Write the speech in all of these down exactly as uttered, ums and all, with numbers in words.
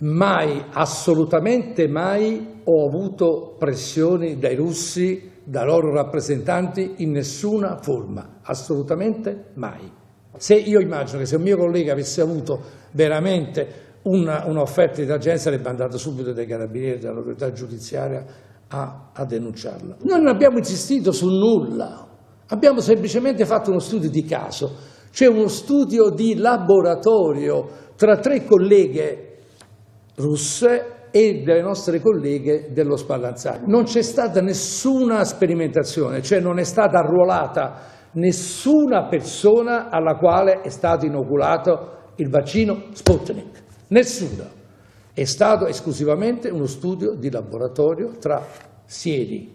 mai, assolutamente mai, ho avuto pressioni dai russi, da loro rappresentanti, in nessuna forma, assolutamente mai. Se io immagino che se un mio collega avesse avuto veramente un'offerta di d'agenzia, sarebbe andato subito dai carabinieri, dall'autorità giudiziaria a, a denunciarla. Noi non abbiamo insistito su nulla, abbiamo semplicemente fatto uno studio di caso, cioè uno studio di laboratorio tra tre colleghe russe e delle nostre colleghe dello Spallanzani. Non c'è stata nessuna sperimentazione, cioè non è stata arruolata nessuna persona alla quale è stato inoculato il vaccino Sputnik. Nessuna. È stato esclusivamente uno studio di laboratorio tra sieri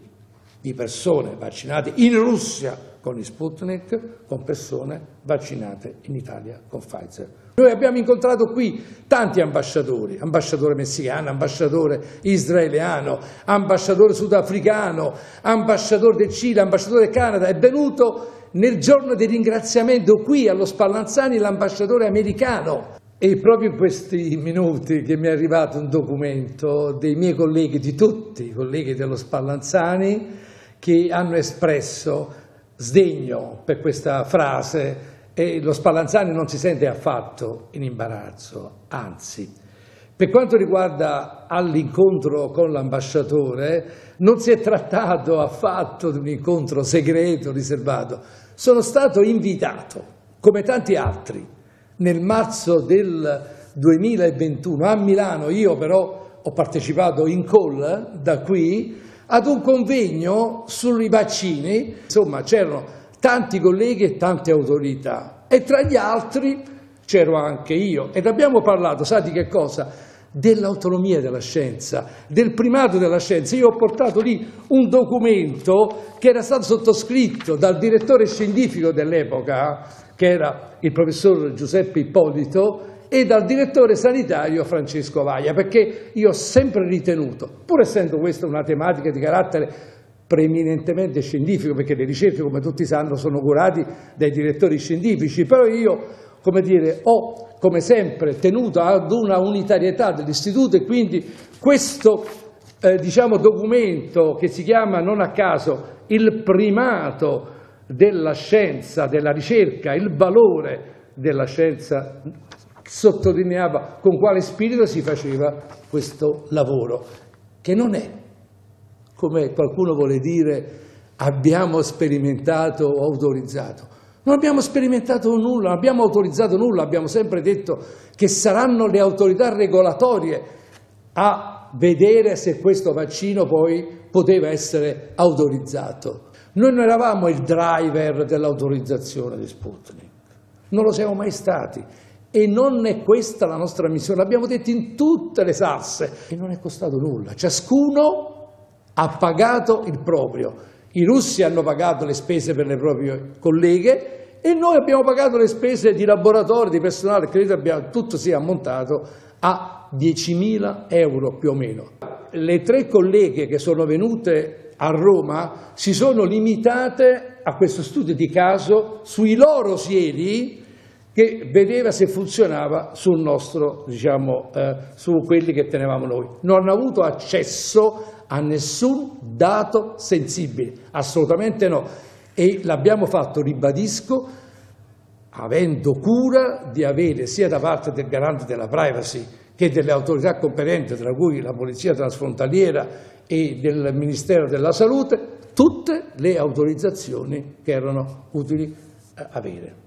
di persone vaccinate in Russia con gli Sputnik, con persone vaccinate in Italia con Pfizer. Noi abbiamo incontrato qui tanti ambasciatori, ambasciatore messicano, ambasciatore israeliano, ambasciatore sudafricano, ambasciatore del Cile, ambasciatore del Canada. È venuto nel giorno di ringraziamento qui allo Spallanzani l'ambasciatore americano. E proprio in questi minuti che mi è arrivato un documento dei miei colleghi, di tutti i colleghi dello Spallanzani, che hanno espresso sdegno per questa frase, e lo Spallanzani non si sente affatto in imbarazzo, anzi. Per quanto riguarda all'incontro con l'ambasciatore, non si è trattato affatto di un incontro segreto, riservato. Sono stato invitato, come tanti altri, nel marzo del duemilaventuno a Milano. Io però ho partecipato in call da qui ad un convegno sui vaccini, insomma c'erano tanti colleghi e tante autorità e tra gli altri c'ero anche io ed abbiamo parlato, sai di che cosa? Dell'autonomia della scienza, del primato della scienza. Io ho portato lì un documento che era stato sottoscritto dal direttore scientifico dell'epoca, che era il professor Giuseppe Ippolito, e dal direttore sanitario Francesco Vaia, perché io ho sempre ritenuto, pur essendo questa una tematica di carattere preeminentemente scientifico, perché le ricerche, come tutti sanno, sono curate dai direttori scientifici, però io, come dire, ho come sempre tenuto ad una unitarietà dell'istituto e quindi questo eh, diciamo, documento che si chiama non a caso il primato della scienza, della ricerca, il valore della scienza, sottolineava con quale spirito si faceva questo lavoro, che non è, come qualcuno vuole dire, abbiamo sperimentato o autorizzato. Non abbiamo sperimentato nulla, non abbiamo autorizzato nulla, abbiamo sempre detto che saranno le autorità regolatorie a vedere se questo vaccino poi poteva essere autorizzato. Noi non eravamo il driver dell'autorizzazione di Sputnik, non lo siamo mai stati e non è questa la nostra missione, l'abbiamo detto in tutte le salse e non è costato nulla, ciascuno ha pagato il proprio, i russi hanno pagato le spese per le proprie colleghe e noi abbiamo pagato le spese di laboratorio, di personale, credo abbiamo, tutto sia ammontato a diecimila euro più o meno. Le tre colleghe che sono venute a Roma si sono limitate a questo studio di caso sui loro sieri che vedeva se funzionava sul nostro, diciamo, eh, su quelli che tenevamo noi. Non hanno avuto accesso a nessun dato sensibile, assolutamente no. E l'abbiamo fatto, ribadisco, avendo cura di avere sia da parte del Garante della Privacy che delle autorità competenti, tra cui la Polizia Trasfrontaliera e del Ministero della Salute, tutte le autorizzazioni che erano utili avere.